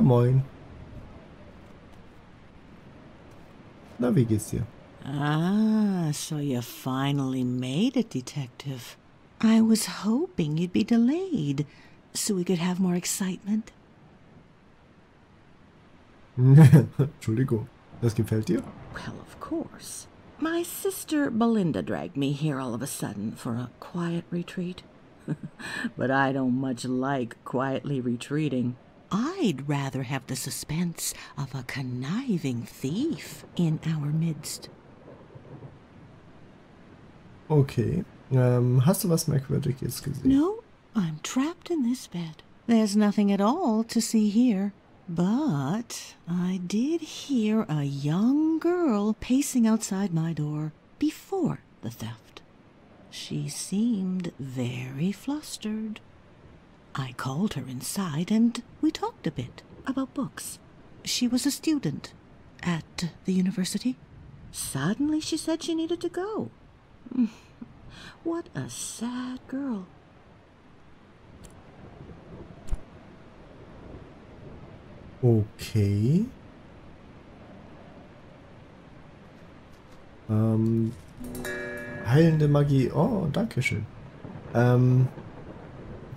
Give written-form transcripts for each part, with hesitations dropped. Ja, moin. Na, wie geht's dir? Ah, so you finally made it, Detective. I was hoping you'd be delayed, so we could have more excitement. Entschuldigung, das gefällt dir? Well, of course. My sister Belinda dragged me here all of a sudden for a quiet retreat. But I don't much like quietly retreating. I'd rather have the suspense of a conniving thief in our midst. Okay, hast du was Merkwürdiges gesehen? No, I'm trapped in this bed. There's nothing at all to see here. But I did hear a young girl pacing outside my door before the theft. She seemed very flustered. I called her inside and we talked a bit about books. She was a student at the university. Suddenly she said she needed to go. What a sad girl. Okay. Heilende Magie. Oh, danke schön.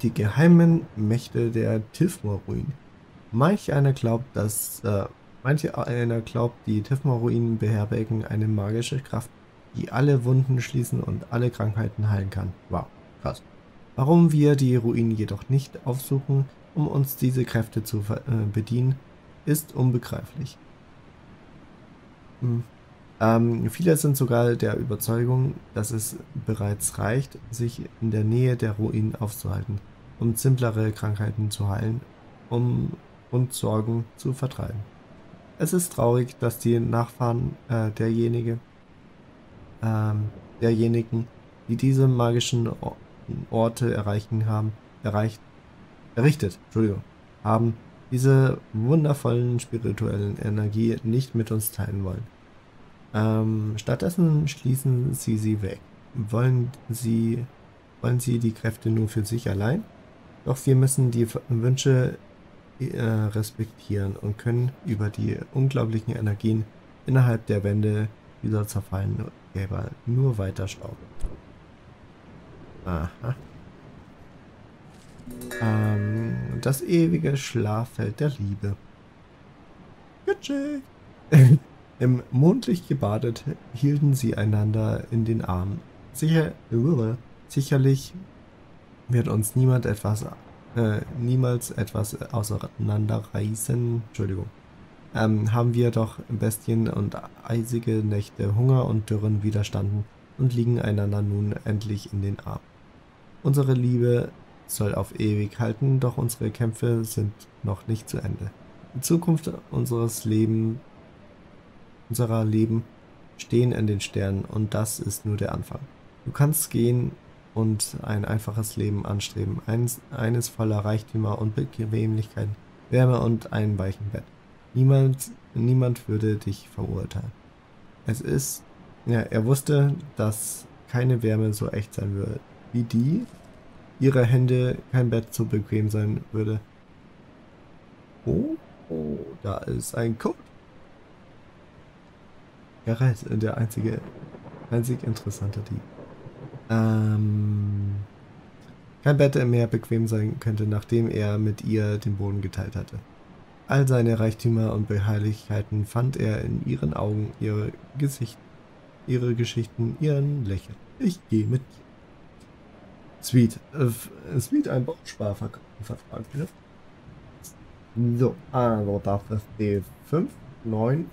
Die geheimen Mächte der Tiefmoor-Ruinen. Manch einer glaubt, die Tiefmoor-Ruinen beherbergen eine magische Kraft, die alle Wunden schließen und alle Krankheiten heilen kann. Wow, krass. Warum wir die Ruinen jedoch nicht aufsuchen, um uns diese Kräfte zu bedienen, ist unbegreiflich. Viele sind sogar der Überzeugung, dass es bereits reicht, sich in der Nähe der Ruinen aufzuhalten, um simplere Krankheiten zu heilen und Sorgen zu vertreiben. Es ist traurig, dass die Nachfahren derjenigen, die diese magischen Orte errichtet haben, diese wundervollen spirituellen Energie nicht mit uns teilen wollen. Stattdessen schließen sie sie weg. Wollen sie die Kräfte nur für sich allein? Doch wir müssen die Wünsche respektieren und können über die unglaublichen Energien innerhalb der Wände dieser zerfallenen Gräber nur weiter schrauben. Aha. Das ewige Schlaffeld der Liebe. Im Mondlicht gebadet hielten sie einander in den Armen. Sicherlich wird uns niemals etwas auseinanderreißen. Entschuldigung. Haben wir doch Bestien und eisige Nächte Hunger und Dürren widerstanden und liegen einander nun endlich in den Armen. Unsere Liebe soll auf ewig halten, doch unsere Kämpfe sind noch nicht zu Ende. Die Zukunft unserer Leben stehen in den Sternen und das ist nur der Anfang. Du kannst gehen und ein einfaches Leben anstreben, eines voller Reichtümer und Bequemlichkeiten, Wärme und einem weichen Bett. Niemand würde dich verurteilen. Er wusste, dass keine Wärme so echt sein würde, wie die ihrer Hände, kein Bett so bequem sein würde. Oh, da ist ein Code. Ja, der einzig interessante Dieb. Kein Bett mehr bequem sein könnte, nachdem er mit ihr den Boden geteilt hatte. All seine Reichtümer und Beharrlichkeiten fand er in ihren Augen, ihre Geschichten, ihren Lächeln. Ich gehe mit dir. Sweet, ein Bausparvertrag, ne? So, also das ist D5, 9.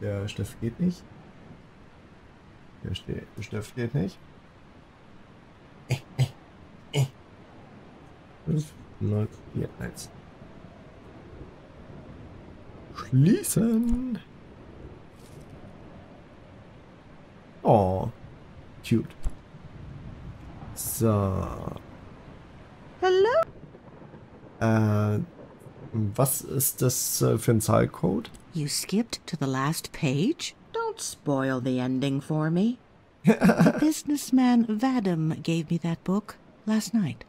Der Stift geht nicht. Der Stift geht nicht. 5, 9, 4, 1. Schließen! Oh, cute. So. Hallo? Was ist das für ein Zahlcode? You skipped to the last page? Don't spoil the ending for me. The businessman Vadim gave me that book last night.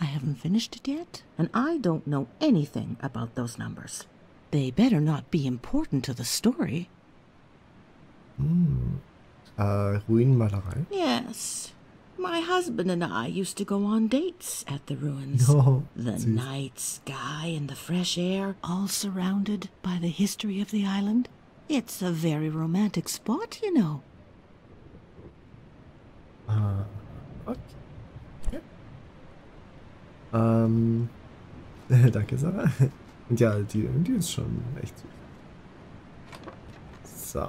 I haven't finished it yet, and I don't know anything about those numbers. They better not be important to the story. Ruinenmalerei? Yes. My husband and I used to go on dates at the ruins. No, the süß. Night sky and the fresh air, all surrounded by the history of the island. It's a very romantic spot, you know. Okay. Danke, Sarah. Und ja, die ist schon echt süß. So.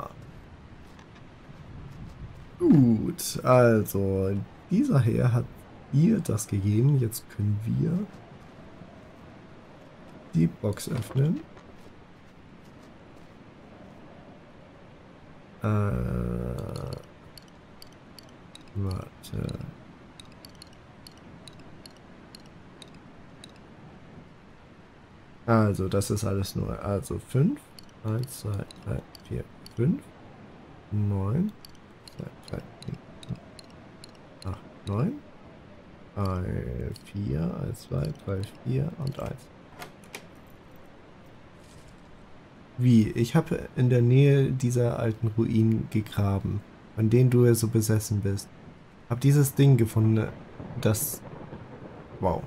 Gut, also dieser Herr hat ihr das gegeben. Jetzt können wir die Box öffnen. Warte. Also, das ist alles neu. Also 5, 1, 2, 3, 4, 5, 9, 2, 3, 4, 8, 9, 4, 1, 2, 3, 4 und 1. Wie? Ich habe in der Nähe dieser alten Ruinen gegraben, an denen du ja so besessen bist. Hab dieses Ding gefunden, das... Wow.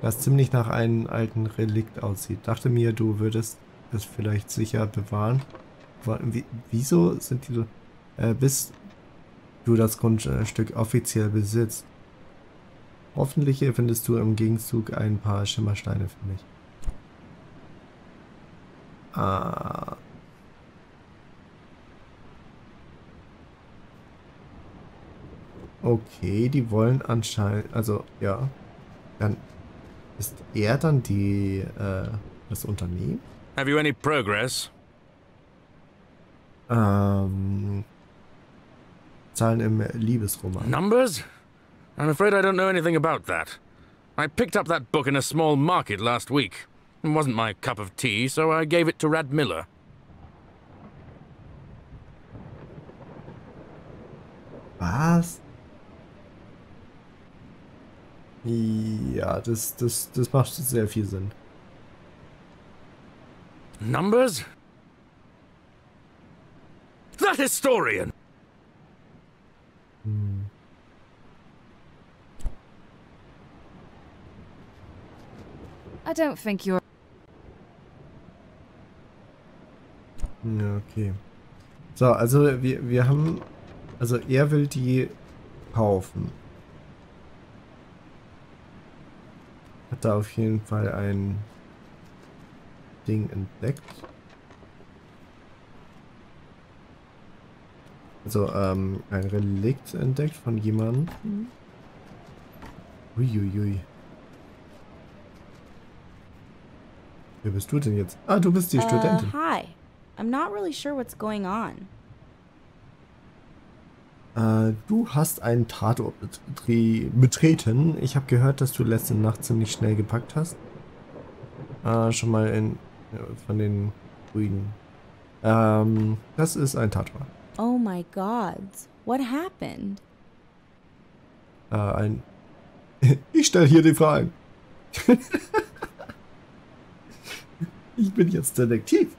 Das ziemlich nach einem alten Relikt aussieht. Dachte mir, du würdest es vielleicht sicher bewahren. Wieso sind die... bis du das Grundstück offiziell besitzt. Hoffentlich findest du im Gegenzug ein paar Schimmersteine für mich. Ah. Okay, die wollen anscheinend... Also, ja. Dann... Ist dann die, das Unternehmen? Have you any progress? Zahlen im Liebesroman. Numbers? I'm afraid I don't know anything about that. I picked up that book in a small market last week. It wasn't my cup of tea, so I gave it to Rad Miller. Was? Ja, das macht sehr viel Sinn. Numbers? That historian! Hm. I don't think you're... Ja, okay. So, also wir haben... Also er will die kaufen. Hat da auf jeden Fall ein Ding entdeckt. Also, ein Relikt entdeckt von jemandem. Uiuiui. Wer bist du denn jetzt? Ah, du bist die Studentin. Hi. I'm not really sure what's going on. Du hast einen Tatort betreten. Ich habe gehört, dass du letzte Nacht ziemlich schnell gepackt hast. Schon mal von den Ruinen. Das ist ein Tatort. Oh my God, what happened? Ich stelle hier die Fragen. Ich bin jetzt Detektiv.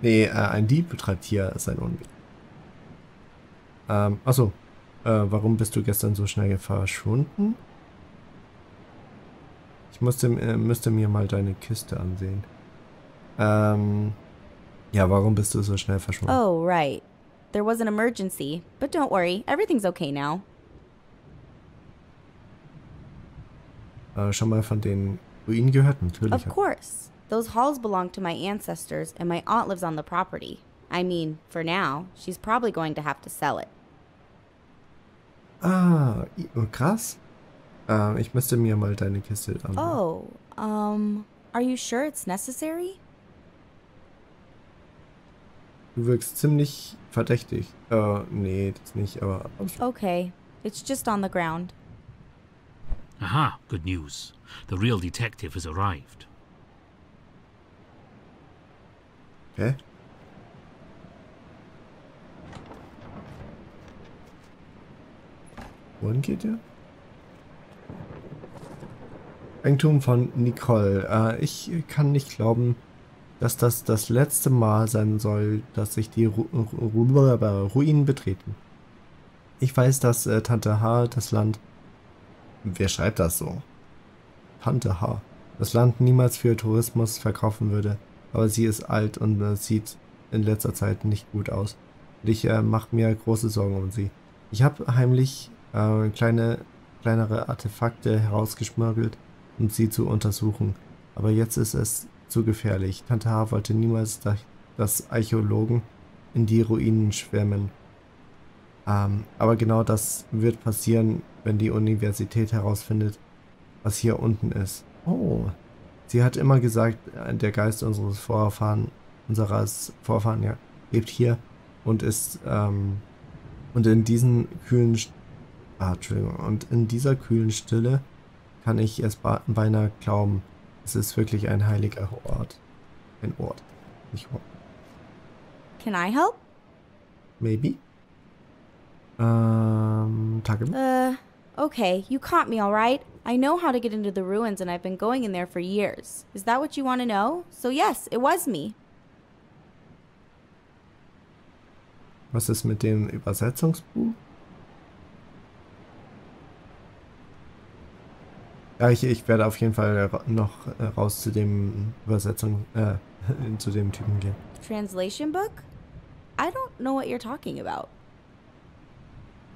Nee, ein Dieb betreibt hier sein Unwesen. Achso, warum bist du gestern so schnell verschwunden? Ich müsste mir mal deine Kiste ansehen. Ja, warum bist du so schnell verschwunden? Oh, right. There was an emergency, but don't worry, everything's okay now. Schon mal von den Ruinen gehört, natürlich. Of course. Those halls belong to my ancestors and my aunt lives on the property. I mean, for now, she's probably going to have to sell it. Ah, krass. Ich müsste mir mal deine Kiste ansehen. Oh, are you sure it's necessary? Du wirkst ziemlich verdächtig. Nee, das nicht, aber... Okay, it's just on the ground. Aha, good news. The real detective has arrived. Okay. Wohin geht ihr? Eigentum von Nicole. Ich kann nicht glauben, dass das das letzte Mal sein soll, dass sich die Ruinen betreten. Ich weiß, dass Tante H. das Land... Wer schreibt das so? Tante H. Das Land niemals für Tourismus verkaufen würde, aber sie ist alt und sieht in letzter Zeit nicht gut aus. Und ich mache mir große Sorgen um sie. Ich habe heimlich kleinere Artefakte herausgeschmuggelt, um sie zu untersuchen. Aber jetzt ist es zu gefährlich. Tante H. wollte niemals, dass Archäologen in die Ruinen schwärmen. Aber genau das wird passieren, wenn die Universität herausfindet, was hier unten ist. Oh. Sie hat immer gesagt, der Geist unserer Vorfahren, ja, lebt hier und ist, und in diesen kühlen, in dieser kühlen Stille kann ich es beinahe glauben. Es ist wirklich ein heiliger Ort. Ein Ort. Nicht Ort. Can I help? Maybe. Tagebuch? Okay, you caught me, all right? I know how to get into the ruins and I've been going in there for years. Is that what you want to know? So yes, it was me. Was ist mit dem Übersetzungsbuch? Ja, ich werde auf jeden Fall noch raus zu dem zu dem Typen gehen. Translation book? I don't know what you're talking about.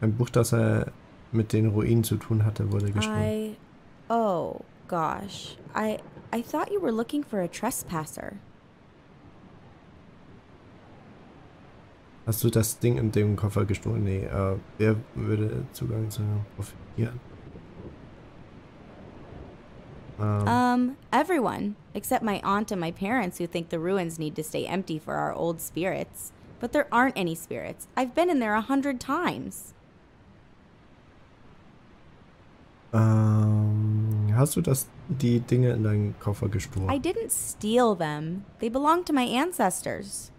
Ein Buch, das mit den Ruinen zu tun hatte, wurde geschrieben. Oh, gosh. I thought you were looking for a trespasser. Hast du das Ding in dem Koffer gestohlen? Nee, wer würde Zugang zu profitieren? Everyone, except my aunt and my parents who think the ruins need to stay empty for our old spirits. But there aren't any spirits. I've been in there 100 times. Hast du die Dinge in deinen Koffer gestohlen? I didn't steal them. They belong to my ancestors.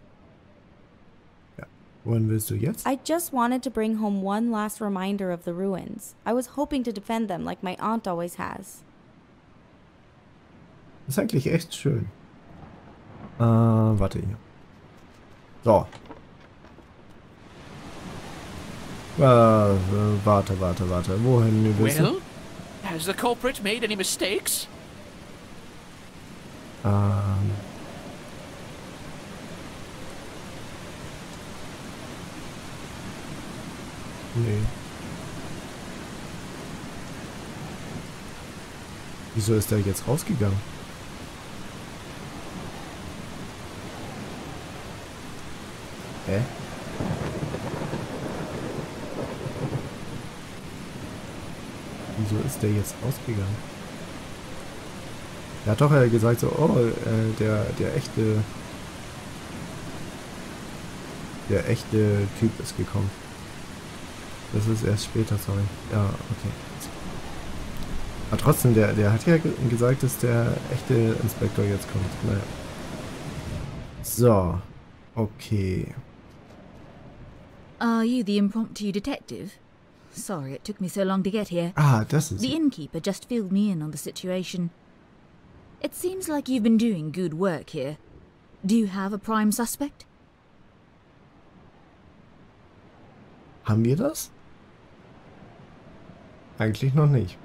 Ja. Wohin willst du jetzt? I just wanted to bring home one last reminder of the ruins. I was hoping to defend them like my aunt always has. Das ist eigentlich echt schön. Warte hier. So. Warte. Wohin willst du? Has the culprit made any mistakes? Nee. Wieso ist er jetzt rausgegangen? Hä? Wieso ist der jetzt rausgegangen? Er hat doch gesagt so, oh, der echte Typ ist gekommen. Das ist erst später, sorry. Ja, okay. Aber trotzdem, der hat ja gesagt, dass der echte Inspektor jetzt kommt. Naja. So. Okay. Are you the impromptu detective? Sorry, it took me so long to get here. Ah, das ist... The innkeeper just filled me in on the situation. It seems like you've been doing good work here. Do you have a prime suspect? Haben wir das? Eigentlich noch nicht.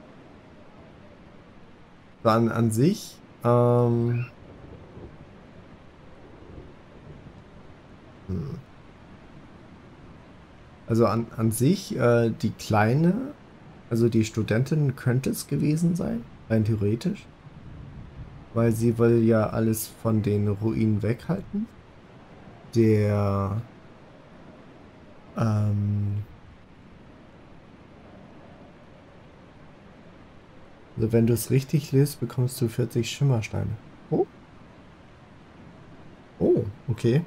Dann an sich, Also an sich, die Kleine, also die Studentin könnte es gewesen sein, rein theoretisch. Weil sie will ja alles von den Ruinen weghalten. Der, also wenn du es richtig liest, bekommst du 40 Schimmersteine. Oh. Oh, okay.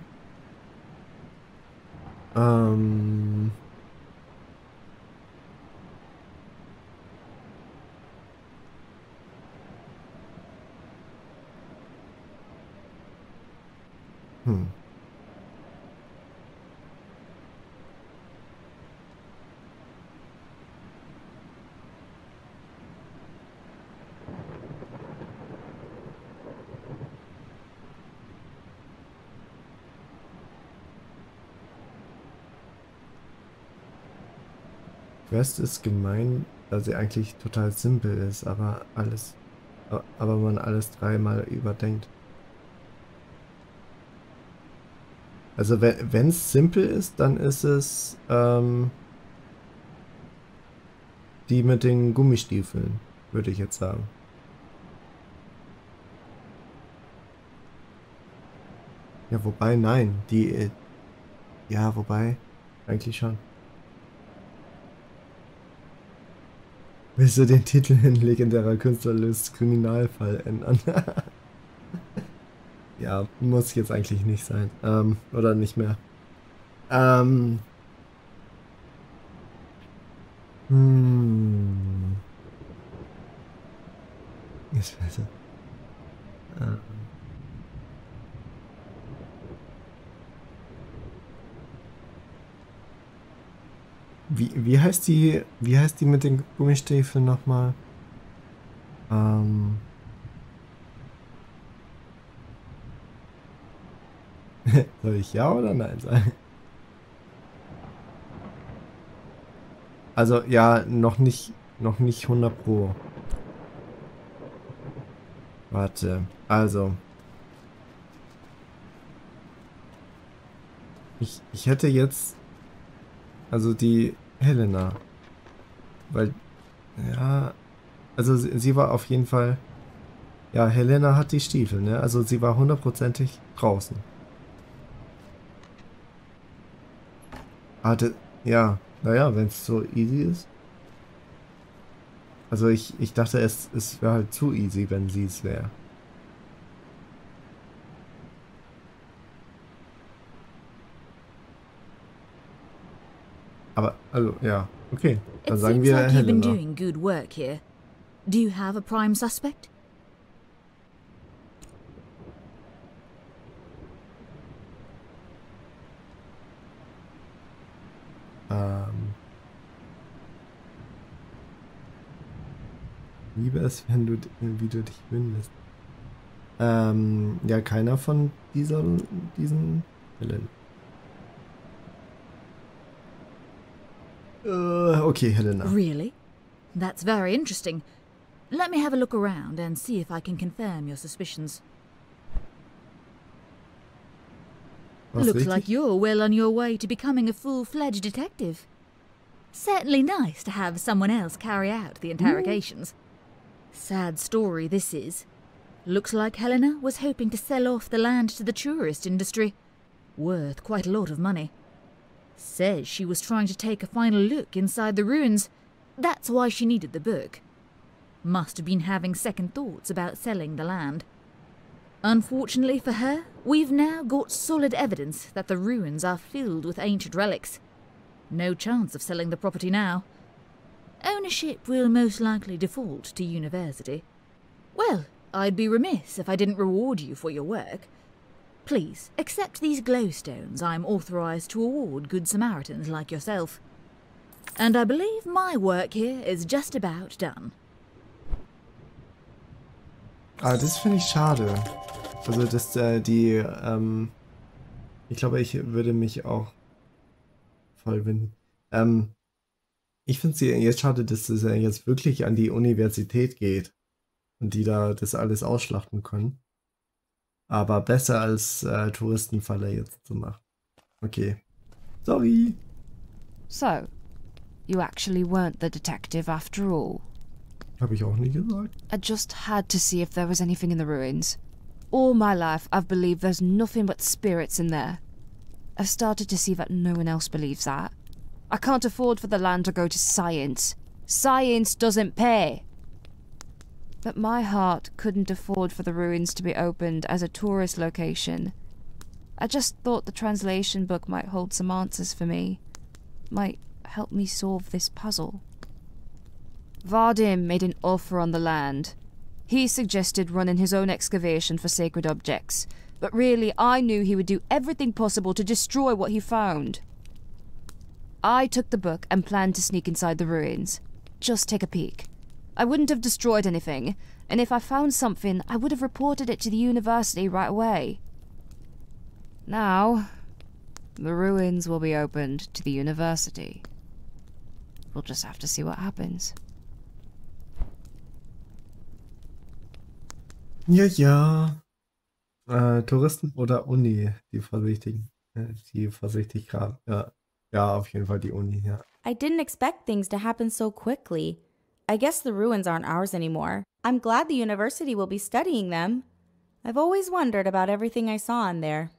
Quest ist gemein, da sie eigentlich total simpel ist, aber man alles dreimal überdenkt. Also wenn es simpel ist, dann ist es die mit den Gummistiefeln, würde ich jetzt sagen. Ja, wobei, nein, ja, wobei, eigentlich schon. Willst du den Titel in legendärer Künstler löst Kriminalfall ändern? Ja, muss jetzt eigentlich nicht sein. Oder nicht mehr. Ist besser. Wie heißt die mit den Gummistiefeln nochmal? Soll ich ja oder nein sagen? Also ja, noch nicht 100 Pro. Warte, also. Ich hätte jetzt. Also die Helena. Weil, ja, also sie war auf jeden Fall, ja, Helena hat die Stiefel, ne? Also sie war hundertprozentig draußen. Hatte, ja, naja, wenn es so easy ist. Also ich dachte, es wäre halt zu easy, wenn sie es wäre. Aber, also, ja, okay. Dann sagen wir Helena. Liebe es, wenn du, wie du dich windest. Ja, keiner von diesen Helena. Okay, Helena. Really? That's very interesting. Let me have a look around and see if I can confirm your suspicions. Looks like you're well on your way to becoming a full-fledged detective. Certainly nice to have someone else carry out the interrogations. Sad story this is. Looks like Helena was hoping to sell off the land to the tourist industry. Worth quite a lot of money. Says she was trying to take a final look inside the ruins. That's why she needed the book. Must have been having second thoughts about selling the land. Unfortunately for her, we've now got solid evidence that the ruins are filled with ancient relics. No chance of selling the property now. Ownership will most likely default to university. Well, I'd be remiss if I didn't reward you for your work. Please, accept these glowstones I'm authorized to award good Samaritans like yourself. And I believe my work here is just about done. Ah, das finde ich schade. Also, dass ich glaube, ich würde mich auch voll winden. Ich finde es jetzt schade, dass es jetzt wirklich an die Universität geht. Und die da das alles ausschlachten können. Aber besser als Touristenfalle jetzt zu machen. Okay. Sorry. So, you actually weren't the detective after all. Habe ich auch nie gesagt. I just had to see if there was anything in the ruins. All my life I've believed there's nothing but spirits in there. I've started to see that no one else believes that. I can't afford for the land to go to science. Science doesn't pay. But my heart couldn't afford for the ruins to be opened as a tourist location. I just thought the translation book might hold some answers for me. Might help me solve this puzzle. Vadim made an offer on the land. He suggested running his own excavation for sacred objects. But really, I knew he would do everything possible to destroy what he found. I took the book and planned to sneak inside the ruins. Just take a peek. I wouldn't have destroyed anything, and if I found something, I would have reported it to the university right away. Now, the ruins will be opened to the university. Well, just have to see what happens. Ja, ja. Touristen oder Uni, die vorsichtigen. Die vorsichtig graben. Ja. Ja, auf jeden Fall die Uni, ja. I didn't expect things to happen so quickly. I guess the ruins aren't ours anymore. I'm glad the university will be studying them. I've always wondered about everything I saw in there.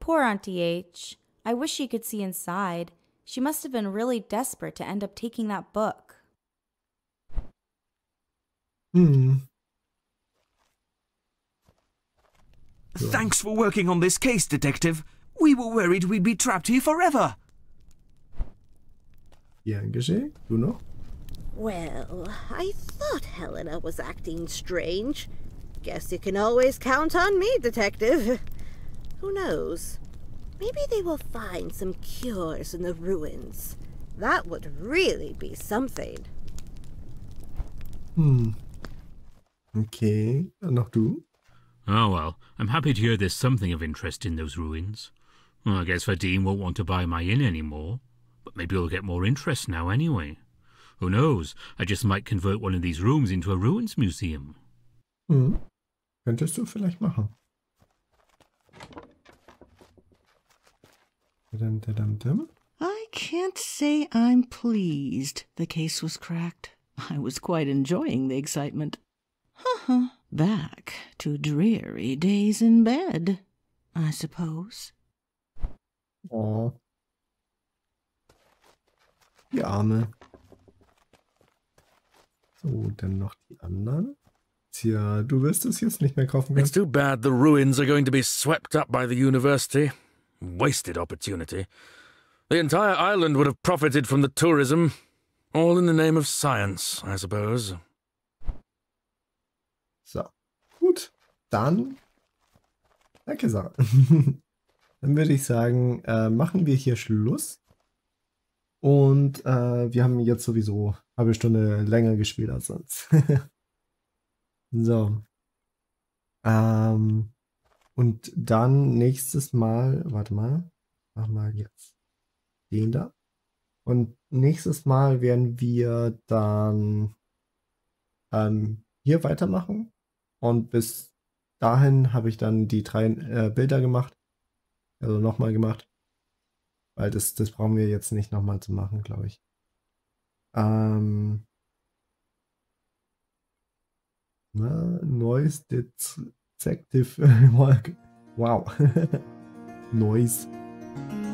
Poor Auntie H. I wish she could see inside. She must have been really desperate to end up taking that book. Hmm. Thanks for working on this case, Detective. We were worried we'd be trapped here forever. Yeah, Gese, you know? Well, I thought Helena was acting strange. Guess you can always count on me, Detective. Who knows? Maybe they will find some cures in the ruins. That would really be something. Hmm. Okay, noch du? Oh well, I'm happy to hear there's something of interest in those ruins. Well, I guess Vadim won't want to buy my inn anymore, but maybe I'll get more interest now anyway. Who knows, I just might convert one of these rooms into a ruins museum. Hm, könntest du vielleicht machen. I can't say I'm pleased the case was cracked. I was quite enjoying the excitement. Haha, back to dreary days in bed, I suppose. Oh. Die Arme. So, dann noch die anderen. Tja, du wirst es jetzt nicht mehr kaufen können. It's too bad the ruins are going to be swept up by the university. Wasted opportunity. The entire island would have profited from the tourism. All in the name of science, I suppose. So, gut. Dann, danke, Sarah. Dann würde ich sagen, machen wir hier Schluss. Und wir haben jetzt sowieso eine halbe Stunde länger gespielt als sonst. So. Und dann nächstes Mal, warte mal, mach mal jetzt den da. Und nächstes Mal werden wir dann hier weitermachen. Und bis dahin habe ich dann die 3 Bilder gemacht. Also nochmal gemacht. Weil das brauchen wir jetzt nicht nochmal zu machen, glaube ich. Na, neues Detective Work. Wow. Noise.